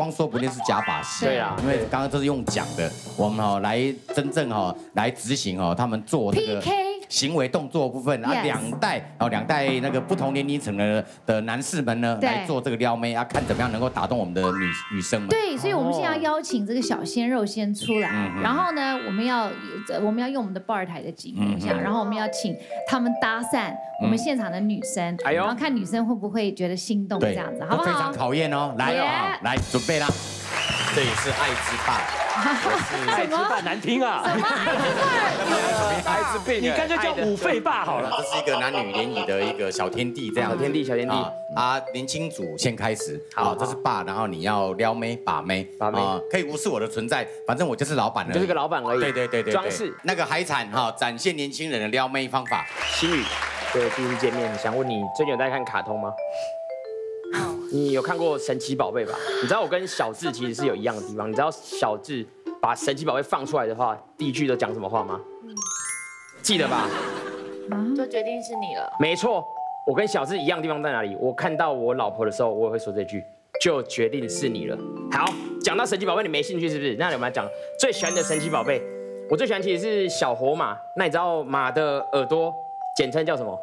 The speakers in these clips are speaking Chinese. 光说不练是假把戏。对啊，因为刚刚都是用讲的，我们哦来真正哦来执行哦，他们做这个。 行为动作部分，啊，两代那个不同年龄层的男士们呢，来做这个撩妹啊，看怎么样能够打动我们的女生们。对，所以我们现在要邀请这个小鲜肉先出来，然后呢，我们要用我们的吧台的节目，然后我们要请他们搭讪我们现场的女生，然后看女生会不会觉得心动这样子，好不好？非常考验哦，来了，来准备啦。 这也是爱之霸，爱之霸难听啊！什么爱之病？你干脆叫五费霸好了。这是一个男女联谊的一个小天地，这样。小天地啊！年轻组先开始，好，这是霸，然后你要撩妹、把妹，可以无视我的存在，反正我就是老板了，就是个老板而已。对，装饰那个海产哈，展现年轻人的撩妹方法。心宇，对，第一次见面，想问你最近有在看卡通吗？ 你有看过《神奇宝贝》吧？你知道我跟小智其实是有一样的地方。你知道小智把神奇宝贝放出来的话，第一句都讲什么话吗？记得吧？就决定是你了。没错，我跟小智一样的地方在哪里？我看到我老婆的时候，我也会说这句，就决定是你了。好，讲到神奇宝贝，你没兴趣是不是？那我们来讲最喜欢的神奇宝贝。我最喜欢其实是小火马。那你知道马的耳朵简称叫什么？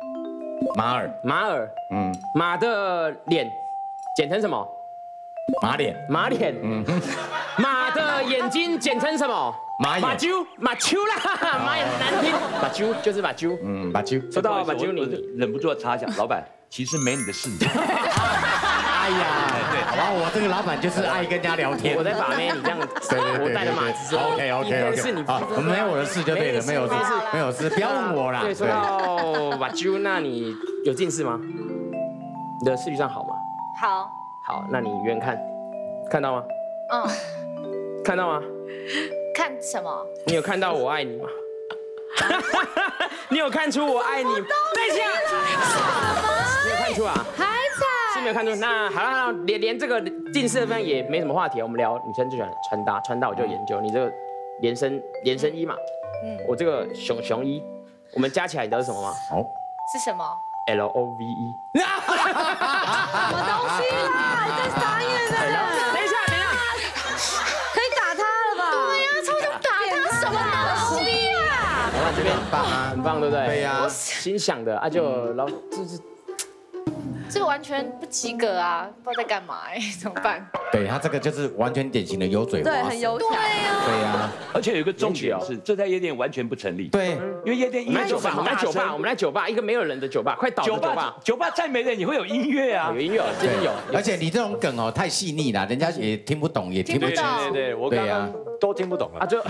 马耳。马耳。嗯。马的脸。 简称什么？马脸。马脸。嗯。马的眼睛简称什么？马眼。马啾啦，马眼难听。马啾就是马啾。嗯，马啾。说到马啾，你忍不住要插一下，老板，其实没你的事。哎呀，对，然后我这个老板就是爱跟人家聊天。我在把妹，你这样，我带着马子说 OK， 好，没有我的事就对了，没有事，不要问我啦。对，说到马啾，那你有近视吗？你的视力上好吗？ 好，那你远看，看到吗？嗯，看到吗？看什么？你有看到我爱你吗？你有看出我爱你？对象，没有看出啊？海产是没有看出。那好了，连这个近视的方面也没什么话题，我们聊女生最喜欢穿搭我就研究。你这个连身衣嘛，嗯，我这个熊衣，我们加起来你知道是什么吗？哦，是什么？ LOVE， 什么东西啦？你在傻眼的呢？等一下，可以打他了吧？对呀，超想打他，什么东西啊？老板这边很棒啊，很棒，对不对？对呀，心想的啊，就老这个完全不及格啊，不知道在干嘛哎，怎么办？对他这个就是完全典型的油嘴滑舌，对，很油条，对呀，而且有一个重点是，这在夜店完全不成立。对，因为夜店我们来酒吧，一个没有人的酒吧，快倒的酒吧再没人，你会有音乐啊，有音乐，真的有。而且你这种梗哦，太细腻了，人家也听不懂，也听不清。对，我刚刚都听不懂了啊，就。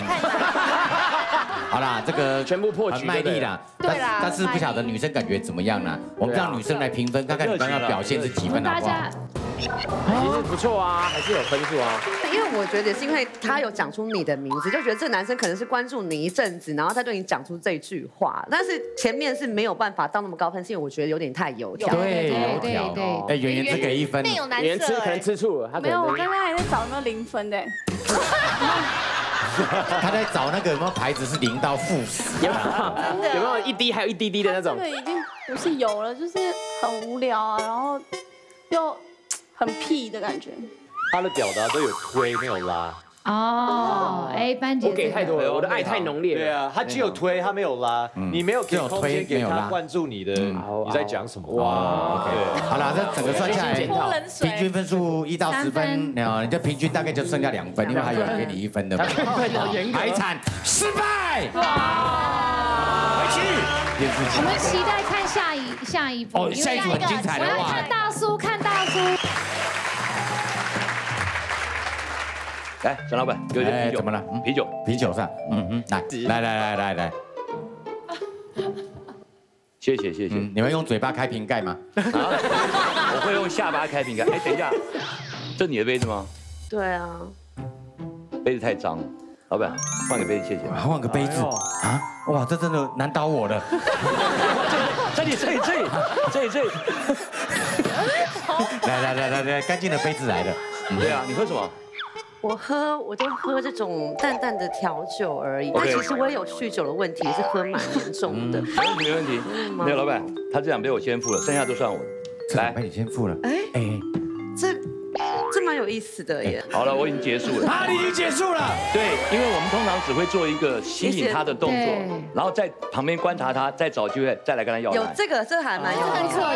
好啦，这个全部破局，卖力啦。对啦，但是不晓得女生感觉怎么样啦。我们让女生来评分，看看你刚刚表现是几分好不好？其实不错啊，还是有分数啊。因为我觉得也是因为他有讲出你的名字，就觉得这男生可能是关注你一阵子，然后他对你讲出这句话。但是前面是没有办法到那么高分，是因为我觉得有点太油条。对。哎，圆圆只给1分，圆圆吃可能吃醋了。没有，我刚刚还在找那0分的。 他在找那个有没有牌子是0到-10，有没有一滴还有一滴滴的那种？这个已经不是有了，就是很无聊啊，然后又很屁的感觉。他的表达都有推没有拉。哦，哎，班傑，我给太多了，我的爱太浓烈了。对啊，他只有推，他没有拉，你没有给空间给他灌注你的，你在讲什么？哇，好了，这整个算下来，平均分数1到10分，你这平均大概就剩下2分，因为还有人给你1分的。海产失败，回去。我们期待看下一步，因为下一个我要看大叔。 来，小老板，有点啤酒，怎么了？啤酒上，来，谢谢。你们用嘴巴开瓶盖吗？我会用下巴开瓶盖。哎，等一下，这你的杯子吗？对啊，杯子太脏了，老板换个杯子，谢谢。换个杯子啊？哇，这真的难倒我了。这里，来，干净的杯子来了。对啊，你喝什么？ 我就喝这种淡淡的调酒而已。但其实我也有酗酒的问题，是喝蛮严重的。没问题，没有老板，他这2杯我先付了，剩下都算我的。来，2杯你先付了。哎，这蛮有有意思的耶。好了，我已经结束了。啊，你已经结束了。对，因为我们通常只会做一个吸引他的动作，然后在旁边观察他，再找机会再来跟他要。有这个，这还蛮有意思，这个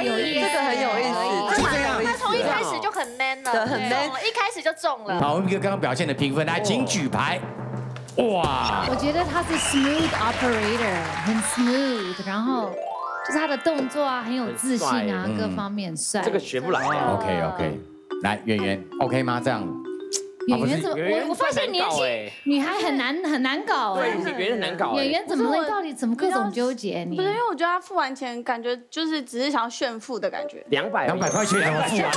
很有意思。是这样，他从一开始就很 man 了，很 man， 一开始就中了。好，我们一个刚刚表现的评分，来，请举牌。 哇！我觉得他是 smooth operator， 很 smooth， 然后就是他的动作啊，很有自信啊，各方面帅。这个学不来啊。OK OK， 来圆圆 ，OK 吗？这样。圆圆怎么？我发现年轻女孩很难搞哎。对，圆圆难搞。圆圆怎么会？到底怎么各种纠结你？不是因为我觉得他付完钱，感觉就是只是想要炫富的感觉。200块钱怎么付啊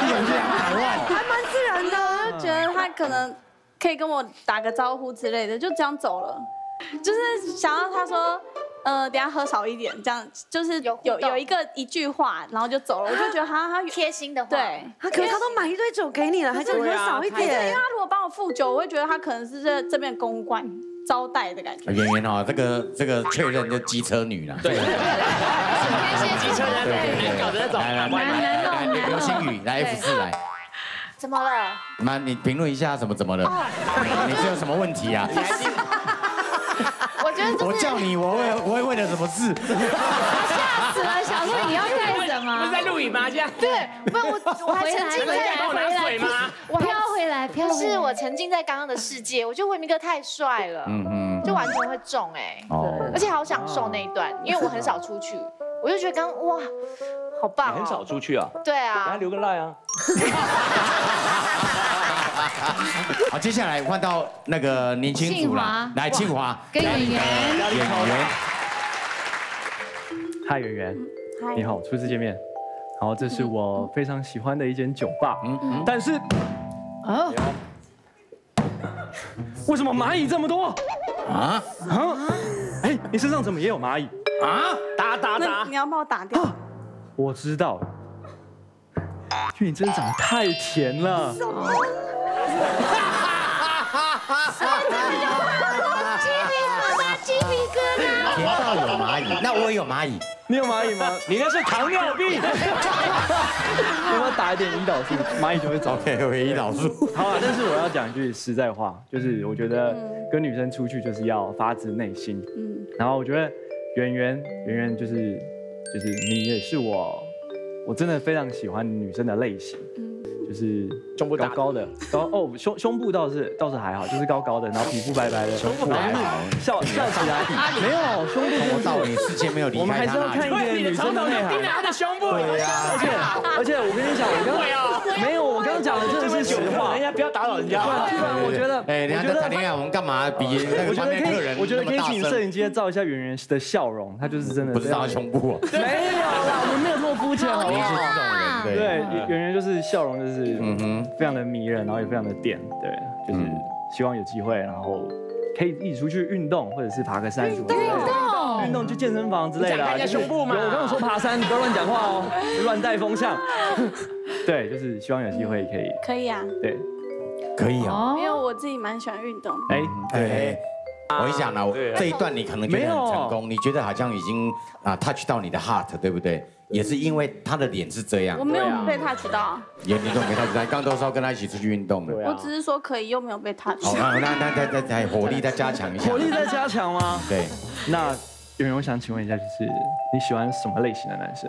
？200万，还蛮自然的，我就觉得他可能。 可以跟我打个招呼之类的，就这样走了，就是想要他说，等下喝少一点，这样就是有一句话，然后就走了，我就觉得他贴心的话，对，可是他都买一堆酒给你了，还叫你喝少一点，因为他如果帮我付酒，我会觉得他可能是这边公关招待的感觉。圆圆哦，这个确认就机车女啦，对，机车男，对，搞的那种，来，流星雨，来 F4来。 怎么了？妈，你评论一下怎么了？你是有什么问题啊？我觉得我叫你，我会为了什么事？吓死了，想说你要干什么？不是在录影吗？这样对，不是我还沉浸在帮我拿水吗？我飘回来，飘。是我沉浸在刚刚的世界，我觉得文明哥太帅了，就完全会中哎，而且好享受那一段，因为我很少出去，我就觉得刚哇。 好棒！很少出去啊。对啊。给他留个赖啊。好，接下来换到那个年轻组了，来，庆华跟演员。嗨，圆圆。嗨。你好，初次见面。然后这是我非常喜欢的一间酒吧，但是，啊，为什么蚂蚁这么多？啊啊！哎，你身上怎么也有蚂蚁？啊！打！你要帮我打掉。 我知道，因为你真的长得太甜了。什么？鸡皮疙瘩！甜到有蚂蚁，那我有蚂蚁。你有蚂蚁吗？你那是糖尿病。我要打一点胰岛素，蚂蚁就会找。我胰岛素。好啊，但是我要讲一句实在话，就是我觉得跟女生出去就是要发自内心。嗯。然后我觉得圆圆就是。 就是你也是我真的非常喜欢女生的类型，就是胸部高高的，哦胸部倒是还好，就是高高的，然后皮肤白白的，胸部还好，笑起来没有胸部到你世界没有离开我们还是要看一点女生的内涵。盯着她的胸部，对呀，而且我跟你讲，我刚没有，我刚讲的真的是实话，人家不要打扰人家。我觉得，哎，人家在谈恋爱，我们干嘛比那个旁边客人那么大声？我觉得可以请摄影机照一下圆圆的笑容，她就是真的不是她胸部啊，没有啦，我们没有这么肤浅，好不好？ 对，圆圆就是笑容，就是非常的迷人，然后也非常的电，对，就是希望有机会，然后可以一起出去运动，或者是爬个山什么的。运动去健身房之类的。看一下胸部嘛。我刚刚说爬山，你不要乱讲话哦，乱带风向。对，就是希望有机会可以。可以啊。对，可以啊。因为我自己蛮喜欢运动。哎，对。 我一想呢，这一段你可能觉得很成功，你觉得好像已经啊 touch 到你的 heart， 对不对？也是因为他的脸是这样。我没有被 touch 到。也你都没 touch 到，刚都说跟他一起出去运动的。我只是说可以，又没有被 touch。好，那火力再加强一下。火力再加强吗？对。那圆圆，我想请问一下，就是你喜欢什么类型的男生？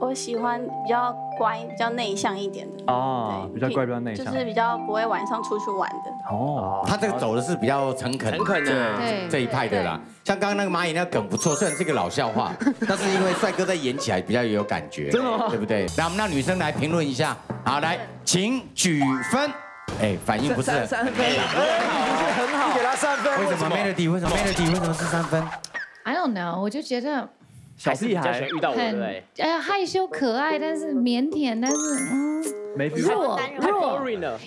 我喜欢比较乖、比较内向一点的哦，比较乖、比较内向，就是比较不会晚上出去玩的哦。他这个走的是比较诚恳的这一派的啦。像刚刚那个蚂蚁那梗不错，虽然是个老笑话，但是因为帅哥在演起来比较有感觉，真的吗？对不对？来，我们让女生来评论一下。好，来，请举分。哎，反应不是3分，不是很好，给他3分。为什么 Melody？ 为什么是3分 ？I don't know， 我就觉得。 小屁孩遇到我，对，害羞可爱，但是腼腆，但是弱，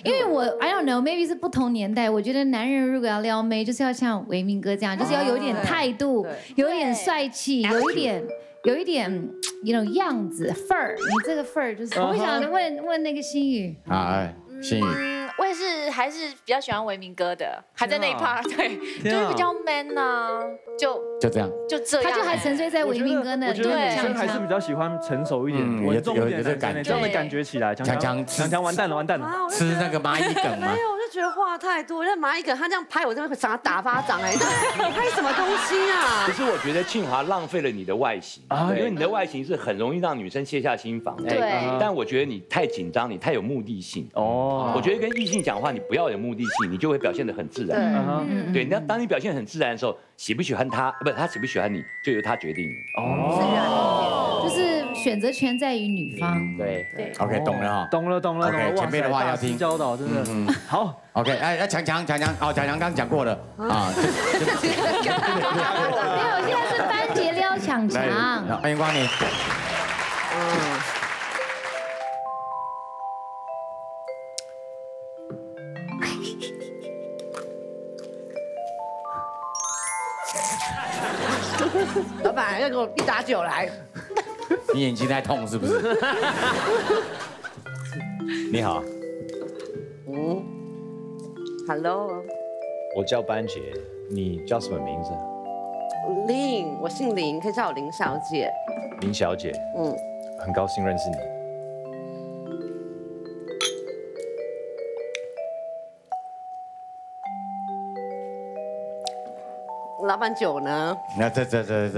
因为我 I don't know maybe 是不同年代，我觉得男人如果要撩妹，就是要像维明哥这样，就是要有一点态度，有一点帅气，有一点you know 样子份儿，你这个份儿就是。我想问那个心宇啊，心宇。会是还是比较喜欢维明哥的，还在那一趴，对，就是比较 man 啊，就这样，就这样，他就还沉醉在维明哥那，对，还是比较喜欢成熟一点，稳重一点的感觉，这样的感觉起来，强强完蛋了，吃那个蚂蚁梗吗？没有，我就觉得话太多，那蚂蚁梗他这样拍我这边想打巴掌哎，拍什么东西啊？可是我觉得庆华浪费了你的外形啊，因为你的外形是很容易让女生卸下心防，对，但我觉得你太紧张，你太有目的性哦，我觉得跟异性讲话，你不要有目的性，你就会表现得很自然。对，那当你表现很自然的时候，喜不喜欢他，不，他喜不喜欢你，就由他决定。哦，自然一点，就是选择权在于女方。对对 ，OK， 懂了哈，懂了。OK， 前面的话要听教导，真的。好 ，OK， 哎，强强，哦，强强刚讲过了啊。没有，现在是班傑撩强强。欢迎光临。老板要给我1打9来，你眼睛在痛是不是？你好，Hello， 我叫班傑，你叫什么名字？林，我姓林，可以叫我林小姐。林小姐，很高兴认识你。老板酒呢？那对，这是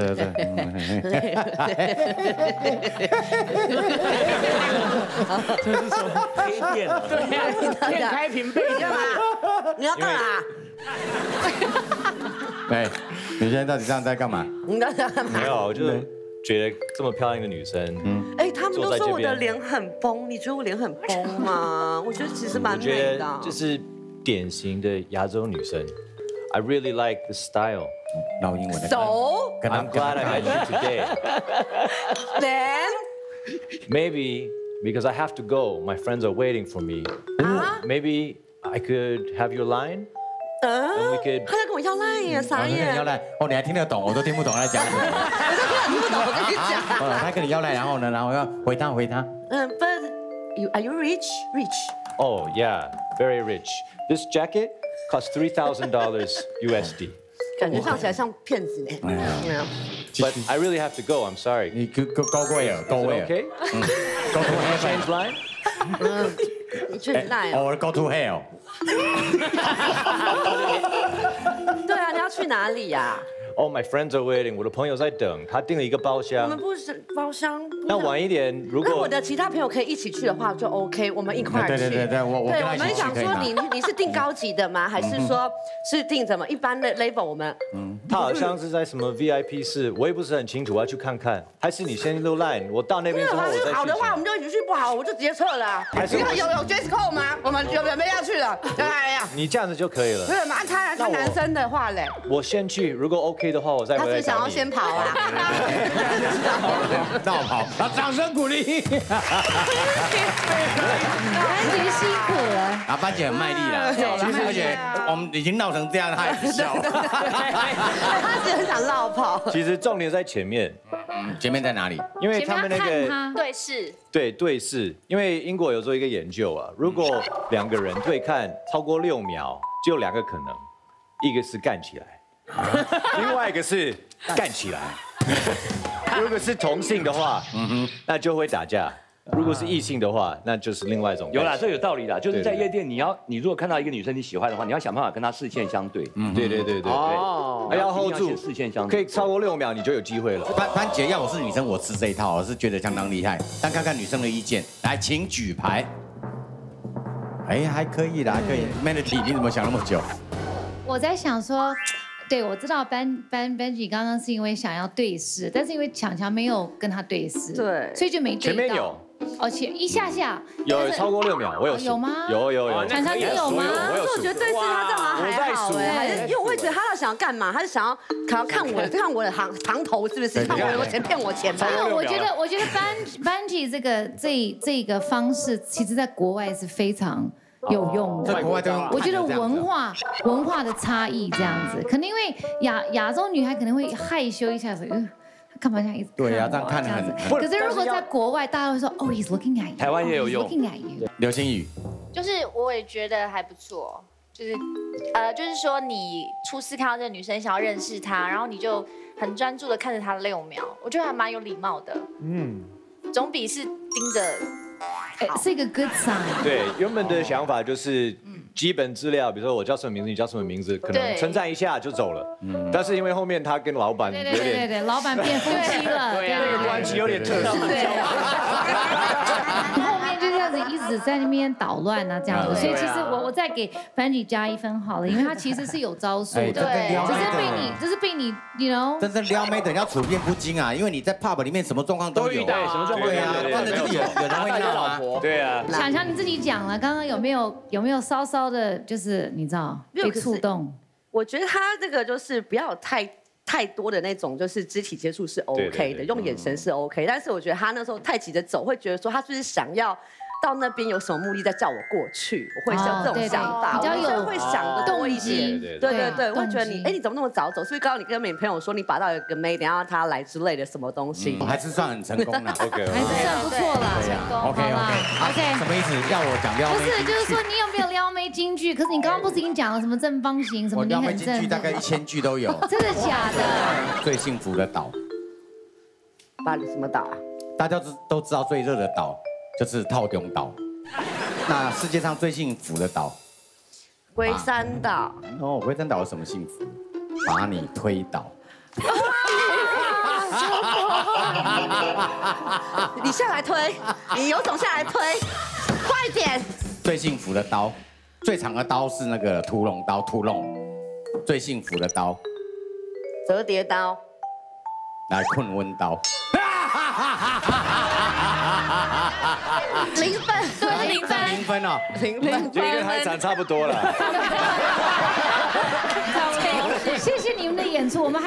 什么黑店？对，店开瓶杯干嘛？你要干嘛？哎，你现在到底这样在干嘛？你在干嘛？没有，我就是觉得这么漂亮一个女生，哎，他们都说我的脸很崩，你觉得我脸很崩吗？我觉得其实蛮美的，就是典型的亚洲女生。I really like the style. 老英文的。So, I'm glad I met you today. Then, maybe because I have to go, my friends are waiting for me. Maybe I could have your line. We could. 他在跟我要 line 呀，傻眼。要 line 哦，你还听得懂，我都听不懂他讲什么。我跟你讲。他跟你要 line， 然后呢，然后要回他。But you are you rich? Oh yeah, very rich. This jacket. Cost $3,000 USD. 感觉上起来像骗子呢。But I really have to go. I'm sorry. 你go where? Okay. Go to hell. Change line. 你去哪呀 ？Or go to hell. 对啊，你要去哪里呀？Oh, my friends are waiting. 我的朋友在等，他订了一个包厢。我们不是包厢。那晚一点，如果我的其他朋友可以一起去的话，就 OK。我们一块去。对，我们想说你是订高级的吗？还是说是订什么一般的 level？ 我们他好像是在什么 VIP 室，我也不是很清楚，我要去看看。还是你先溜 line， 我到那边之后我再去。好的话我们就一起去，不好我就直接撤了。你看有 dress code 吗？我们有没有要去了？哎呀，你这样子就可以了。对，麻烦他男生的话嘞。我先去，如果 OK。 的话，我再回来。他是想要先跑啊！那我跑，那掌声鼓励。班傑辛苦了，啊，班傑很卖力了。其实而且我们已经闹成这样，他也不笑了。他只是很想绕跑。其实重点在前面。前面在哪里？因为他们那个对视。对视，因为英国有做一个研究啊，如果2个人对看超过6秒，只有2个可能，一个是干起来。 另外一个是干起来，如果是同性的话，那就会打架；如果是异性的话，那就是另外一种。有啦，这有道理啦，就是在夜店，你如果看到一个女生你喜欢的话，你要想办法跟她视线相对。对。哦，要 hold 住视线相对，可以超过6秒你就有机会了。班傑，要我是女生，我吃这一套，我是觉得相当厉害。但看看女生的意见，来，请举牌。哎，还可以啦，还可以。Melody， 你怎么想那么久？我在想说。 对，我知道班傑刚刚是因为想要对视，但是因为强强没有跟他对视，对，所以就没对到。前面有，而且一下下有超过6秒，我有有吗？有，强强你有吗？可是我觉得对视他这样还好哎，因为我会觉得他想要干嘛？他是想要看我的行头是不是？看我钱骗我钱吧。没有，我觉得班傑这个方式，其实在国外是非常。 有用的，我觉得文化的差异这样子，可能因为亚洲女孩可能会害羞一下子，她干嘛这样一直对呀，这样看很。可是如果在国外，大家会说 ，Oh, he's looking at you。台湾也有用。流星雨。就是我也觉得还不错，就是就是说你初次看到这个女生，想要认识她，然后你就很专注的看着她6秒，我觉得还蛮有礼貌的。嗯，总比是盯着。 是一个 good sign。对，原本的想法就是基本资料，比如说我叫什么名字，你叫什么名字，可能称赞一下就走了。嗯。但是因为后面他跟老板有点，对，老板变夫妻了，对，那个关系有点特殊。对。后面就这样子一直在那边捣乱啊，这样子。所以其实我再给班傑加1分好了，因为他其实是有招数的，只是被你，你 know。真正撩妹的要处变不惊啊，因为你在 pub 里面什么状况都有，什么状况都有啊，真的就是有人会闹啊。 对啊，想想你自己讲了，刚刚有没有稍稍的，就是你知道被触动？我觉得他这个就是不要太多的那种，就是肢体接触是 OK 的，对对对用眼神是 OK，、嗯、但是我觉得他那时候太急着走，会觉得说他是不是想要到那边有什么目的在叫我过去？我会像这种想法，比较有会想的多一些。对对对，我会觉得你哎你怎么那么早走？所以刚刚你跟你朋友说你把到一个妹，等下他来之类的什么东西，还是算很成功了。OK， 还是算不错了，成功。OK， 什么意思？要我讲撩妹？不是，就是说你有没有撩妹金句？可是你刚刚不是已经讲了什么正方形什么？我撩妹金句大概1000句都有。真的假的？最幸福的岛，巴黎什么岛啊？大家都知道最热的岛。 就是套中岛，那世界上最幸福的岛，龟山岛。哦，龟山岛有什么幸福？把你推倒。你下来推，你有种下来推，快点！最幸福的刀，最长的刀是那个屠龙刀，屠龙。最幸福的刀，折叠刀，来困温刀。 0分，对，0分哦，0分，就跟海产差不多了。谢谢你们的演出，我们还有。